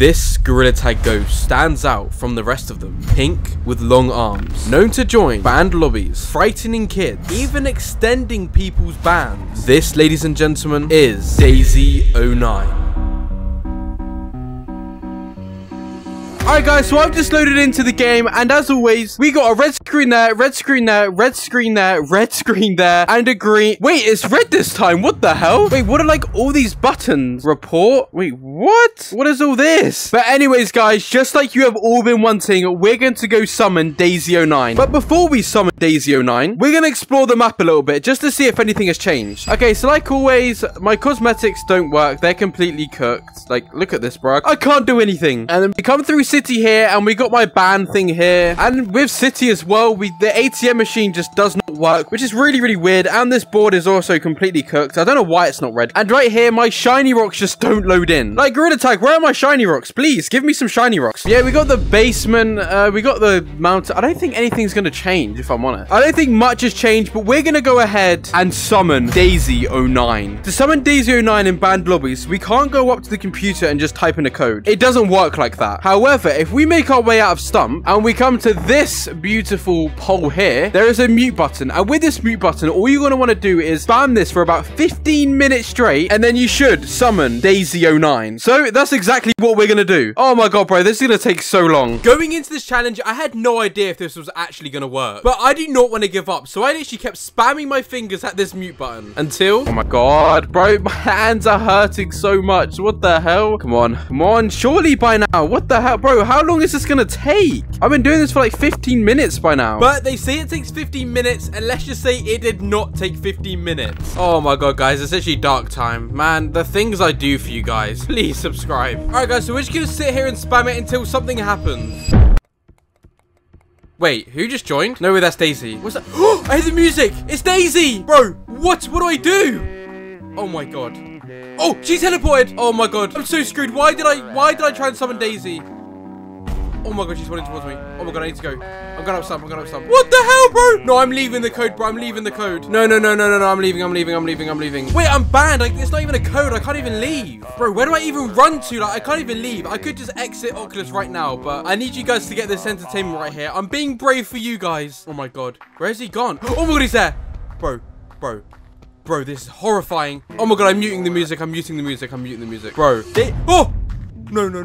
This Gorilla Tag ghost stands out from the rest of them, pink with long arms, known to join band lobbies, frightening kids, even extending people's bans. This, ladies and gentlemen, is Daisy09. Alright guys, so I've just loaded into the game, and as always, we got a red screen there, red screen there, red screen there, red screen there, and a green— wait, it's red this time, what the hell? Wait, what are like all these buttons? Report? Wait, what? What is all this? But anyways guys, just like you have all been wanting, we're going to go summon Daisy09. But before we summon Daisy09, we're going to explore the map a little bit, just to see if anything has changed. Okay, so like always, my cosmetics don't work, they're completely cooked. Like, look at this, bro. I can't do anything. And then we come through City here, and we got my ban thing here, and with City as well, the ATM machine just does not work, which is really weird, and this board is also completely cooked. I don't know why it's not red. And right here, my shiny rocks just don't load in. Like, Gorilla Tag, where are my shiny rocks? Please give me some shiny rocks. Yeah, we got the basement, we got the mountain. I don't think anything's gonna change, if I'm honest. I don't think much has changed, but we're gonna go ahead and summon Daisy09. To summon Daisy09 in banned lobbies, we can't go up to the computer and just type in a code. It doesn't work like that. However, if we make our way out of Stump and we come to this beautiful pole here, there is a mute button. And with this mute button, all you're going to want to do is spam this for about 15 minutes straight, and then you should summon Daisy09. So that's exactly what we're going to do. Oh my god, bro, this is going to take so long. Going into this challenge, I had no idea if this was actually going to work, but I do not want to give up. So I literally kept spamming my fingers at this mute button until— oh my god, bro, my hands are hurting so much. What the hell? Come on, come on. Surely by now. What the hell, bro? How long is this gonna take? I've been doing this for like 15 minutes by now. But they say it takes 15 minutes, and let's just say it did not take 15 minutes. Oh my god, guys, it's actually dark time. Man, the things I do for you guys. Please subscribe. All right, guys, so we're just gonna sit here and spam it until something happens. Wait, who just joined? No way, that's Daisy. What's that? Oh, I hear the music. It's Daisy. Bro, what? What do I do? Oh my god. Oh, she's teleported. Oh my god, I'm so screwed. Why did I try and summon Daisy? Oh my god, she's running towards me. Oh my god, I need to go. I'm going up Stump. I'm going up Stump. What the hell, bro? No, I'm leaving the code, bro. I'm leaving the code. No. I'm leaving. Wait, I'm banned. Like, it's not even a code. I can't even leave. Bro, where do I even run to? Like, I can't even leave. I could just exit Oculus right now, but I need you guys to get this entertainment right here. I'm being brave for you guys. Oh my god. Where's he gone? Oh my god, he's there. Bro, this is horrifying. Oh my god, I'm muting the music. Bro. Oh! No, bro.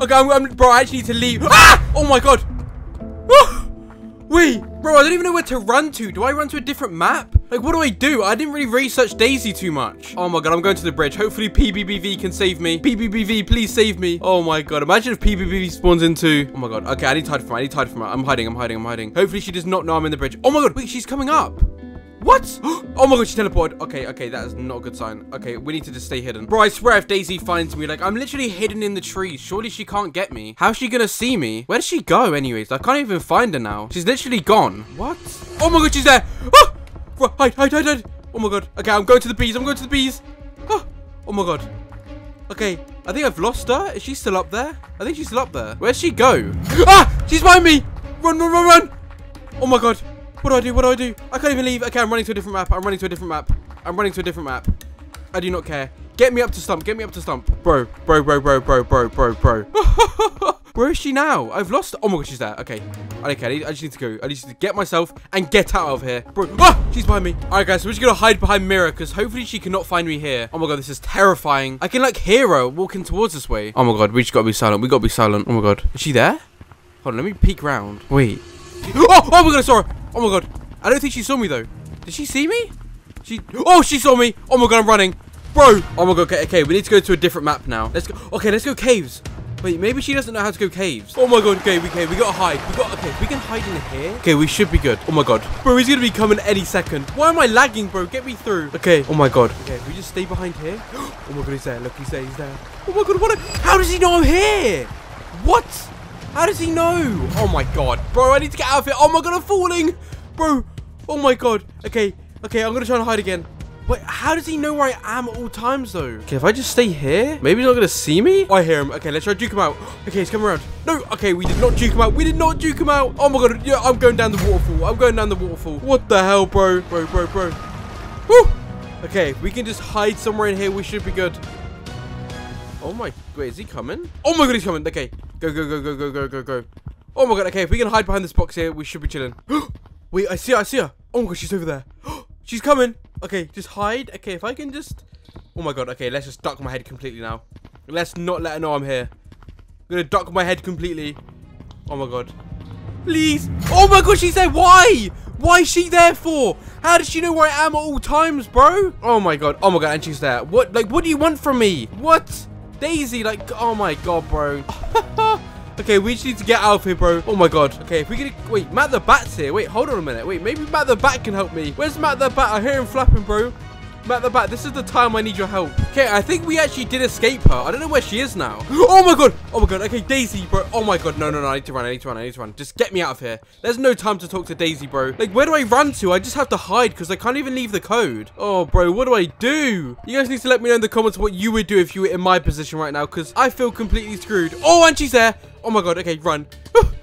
Okay, bro, I actually need to leave. Ah! Oh my god. Ah! Wait, bro, I don't even know where to run to. Do I run to a different map? Like, what do? I didn't really research Daisy too much. Oh my god, I'm going to the bridge. Hopefully PBBV can save me. PBBV, please save me. Oh my god, imagine if PBBV spawns into— oh my god, okay, I need to hide from her. I'm hiding. Hopefully she does not know I'm in the bridge. Oh my god, wait, she's coming up. What? Oh my god, she teleported. Okay, that is not a good sign. Okay, we need to just stay hidden. Bro, I swear if Daisy finds me, like, I'm literally hidden in the trees. Surely she can't get me. How's she gonna see me? Where does she go anyways? I can't even find her now. She's literally gone. What? Oh my god, she's there. Oh! Bro, hide. Oh my god. Okay, I'm going to the bees. Oh, oh my god. Okay, I think I've lost her. Is she still up there? I think she's still up there. Where'd she go? Ah! She's behind me! Run! Oh my god. What do I do? I can't even leave. Okay, I'm running to a different map. I do not care. Get me up to Stump. Bro. Where is she now? I've lost— oh my god, she's there. Okay. Okay, I just need to go. I just need to get myself and get out of here. Bro. Ah! She's behind me. Alright, guys, so we're just gonna hide behind Mirror, because hopefully she cannot find me here. Oh my god, this is terrifying. I can, like, hear her walking towards this way. Oh my god, we just gotta be silent. Oh my god. Is she there? Hold on, let me peek round. Wait. Oh my god, I saw her. Oh my god. I don't think she saw me though. Did she see me? Oh, she saw me. Oh my god, I'm running. Bro. Oh my god, okay, we need to go to a different map now. Let's go. Okay, let's go caves. Wait, maybe she doesn't know how to go caves. Oh my god, okay, we gotta hide. Okay, we can hide in here. Okay, we should be good. Oh my god. Bro, he's gonna be coming any second. Why am I lagging, bro? Get me through. Okay, oh my god. Okay, we just stay behind here. Oh my god, he's there. Look, he's there. Oh my god, how does he know I'm here? What? How does he know? Oh my god. Bro, I need to get out of here. Oh my god, I'm falling. Bro. Oh my god. Okay, I'm gonna try and hide again. Wait, how does he know where I am at all times though? Okay, if I just stay here, maybe he's not gonna see me? Oh, I hear him. Okay, let's try to duke him out. Okay, he's coming around. No, okay, we did not duke him out. Oh my god, yeah, I'm going down the waterfall. What the hell, bro? Bro. Woo! Okay, we can just hide somewhere in here. We should be good. Oh my, wait, is he coming? Oh my god, he's coming. Okay, go, go, go, go, go, go, go, go. Oh my god, okay, if we can hide behind this box here, we should be chilling. Wait, I see her, I see her. Oh my god, she's over there. She's coming. Okay, just hide. Okay, if I can just... Oh my god, okay, let's just duck my head completely now. Let's not let her know I'm here. I'm gonna duck my head completely. Oh my god. Please. Oh my god, she's there. Why? Why is she there for? How does she know where I am at all times, bro? Oh my god. Oh my god, and she's there. What? Like, what do you want from me? What? Daisy, like, oh my god, bro. Okay, we just need to get out of here, bro. Oh my god. Okay, if we can... Wait, Matt the Bat's here. Wait, hold on a minute. Wait, maybe Matt the Bat can help me. Where's Matt the Bat? I hear him flapping, bro. Matt the Bat, this is the time I need your help. Okay, I think we actually did escape her. I don't know where she is now. Oh my god. Oh my god. Okay, Daisy, bro. Oh my god. No, no, no. I need to run. I need to run. I need to run. Just get me out of here. There's no time to talk to Daisy, bro. Like, where do I run to? I just have to hide because I can't even leave the code. Oh, bro. What do I do? You guys need to let me know in the comments what you would do if you were in my position right now because I feel completely screwed. Oh, and she's there. Oh my god. Okay, run.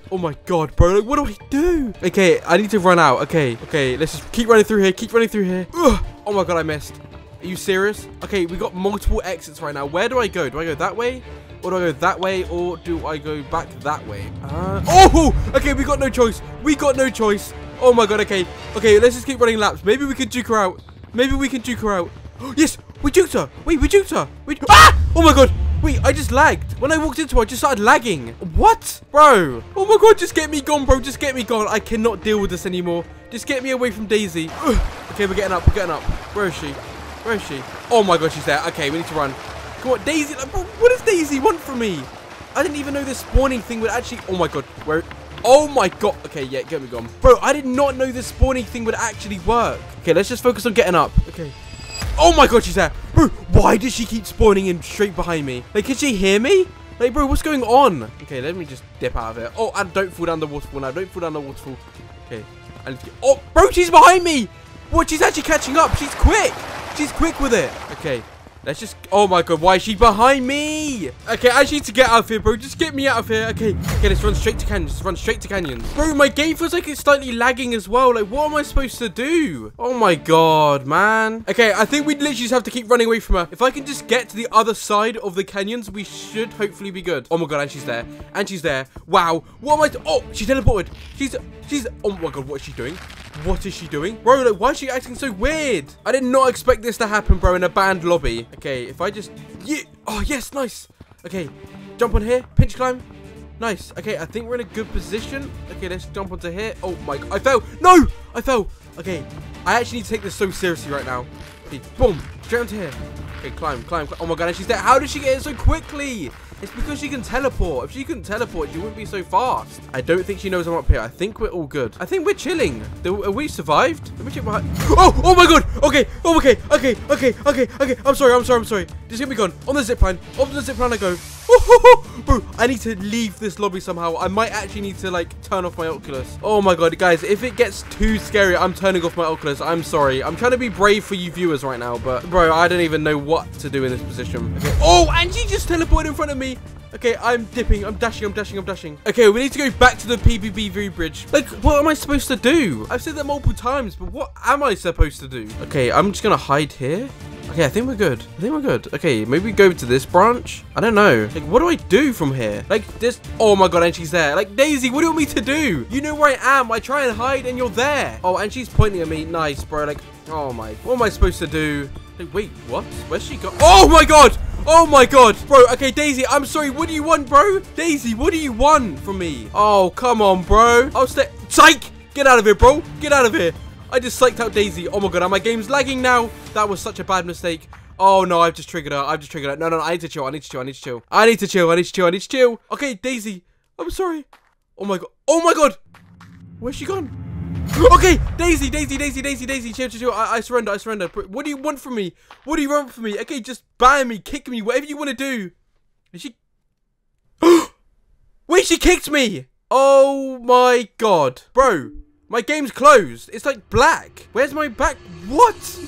Oh my god, bro. Like, what do I do? Okay, I need to run out. Okay, okay. Let's just keep running through here. Keep running through here. Ugh. Oh my god, I missed. Are you serious? Okay, we got multiple exits right now. Where do I go? Do I go that way? Or do I go that way? Or do I go back that way? Oh! Okay, we got no choice. We got no choice. Oh my god, okay. Okay, let's just keep running laps. Maybe we can duke her out. Maybe we can duke her out. Yes! We duked her! Wait, we duked her! Ah! Oh my god! Wait, I just lagged. When I walked into her, I just started lagging. What? Bro. Oh my god, just get me gone, bro. Just get me gone. I cannot deal with this anymore. Just get me away from Daisy. Okay, we're getting up. We're getting up. Where is she? Where is she? Oh my god, she's there. Okay, we need to run. Come on, Daisy. Like, bro, what does Daisy want from me? I didn't even know this spawning thing would actually... Oh my god. Where... Oh my god. Okay, yeah, get me gone. Bro, I did not know this spawning thing would actually work. Okay, let's just focus on getting up. Okay. Oh my god, she's there. Bro, why does she keep spawning in straight behind me? Like, can she hear me? Like, bro, what's going on? Okay, let me just dip out of here. Oh, and don't fall down the waterfall now. Don't fall down the waterfall. Okay. I need to get... Oh, bro, she's behind me. What? She's actually catching up. She's quick. She's quick with it. Okay. Let's just... Oh my god, why is she behind me? Okay, I need to get out of here, bro. Just get me out of here. Okay. Okay, let's run straight to canyons. Let's run straight to canyons. Bro, my game feels like it's slightly lagging as well. Like, what am I supposed to do? Oh my god, man. Okay, I think we literally just have to keep running away from her. If I can just get to the other side of the canyons, we should hopefully be good. Oh my god, and she's there. And she's there. Wow. What am I... Oh, she teleported. She's... Oh my god, what is she doing? What is she doing? Bro, like, why is she acting so weird? I did not expect this to happen, bro, in a banned lobby. Okay, if I just... Yeah. Oh, yes, nice. Okay, jump on here. Pinch climb. Nice. Okay, I think we're in a good position. Okay, let's jump onto here. Oh, my... I fell. No! I fell. Okay, I actually need to take this so seriously right now. Okay, boom. Straight onto here. Okay, climb, climb, climb. Oh, my God, and she's there. How did she get here so quickly? It's because she can teleport. If she couldn't teleport, she wouldn't be so fast. I don't think she knows I'm up here. I think we're all good. I think we're chilling. We survived. Let me check behind. Oh, oh my god. Okay. Oh, okay. Okay. Okay. Okay. Okay. I'm sorry. I'm sorry. I'm sorry. Just get me gone. On the zipline. On the zipline I go. Bro, I need to leave this lobby somehow. I might actually need to, like, turn off my Oculus. Oh my god, guys, if it gets too scary, I'm turning off my Oculus. I'm sorry. I'm trying to be brave for you viewers right now, but, bro, I don't even know what to do in this position. Okay. Oh, and she just teleported in front of me. Okay, I'm dipping. I'm dashing. I'm dashing. I'm dashing. Okay, we need to go back to the PBBV bridge. Like, what am I supposed to do? I've said that multiple times, but what am I supposed to do? Okay, I'm just gonna hide here. Okay, I think we're good. I think we're good. Okay, maybe we go to this branch. I don't know. Like, what do I do from here? Like, this... Oh, my God, and she's there. Like, Daisy, what do you want me to do? You know where I am. I try and hide, and you're there. Oh, and she's pointing at me. Nice, bro. Like, oh, my... What am I supposed to do? Like, wait, what? Where's she go? Oh, my God! Oh my god, bro. Okay, Daisy, I'm sorry. What do you want, bro? Daisy, what do you want from me? Oh, come on, bro. I'll stay. Psych! Get out of here, bro. Get out of here. I just psyched out Daisy. Oh my god, my game's lagging now. That was such a bad mistake. Oh no, I've just triggered her. I've just triggered her. No, no, no. I need to chill. I need to chill. I need to chill. I need to chill. I need to chill. I need to chill. Okay, Daisy. I'm sorry. Oh my god. Oh my god. Where's she gone? Okay, Daisy, Daisy, Daisy, Daisy, Daisy, chill, chill, chill. I surrender, I surrender. What do you want from me? What do you want from me? Okay, just ban me, kick me, whatever you want to do. Is she... Wait, she kicked me. Oh my god. Bro, my game's closed. It's like black. Where's my back? What?